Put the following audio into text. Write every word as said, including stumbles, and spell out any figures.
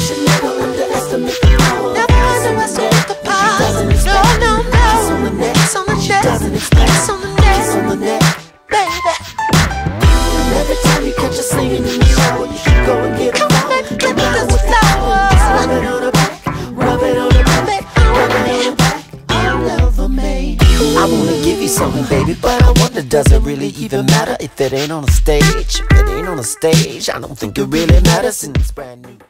You should never underestimate the power. Never underestimate the power. No, no, no. Kiss on the neck, kiss on the chest, kiss on the neck, kiss on the neck, baby. And every time you catch her singing in the shower, you should go and get a flower. Look at this flower. Rub it on her back, rub it on her back, rub it on her back. I'm never made. I wanna give you something, baby, but I wonder, does it really even matter if it ain't on a stage? If it ain't on a stage, I don't think it really matters, and it's brand new.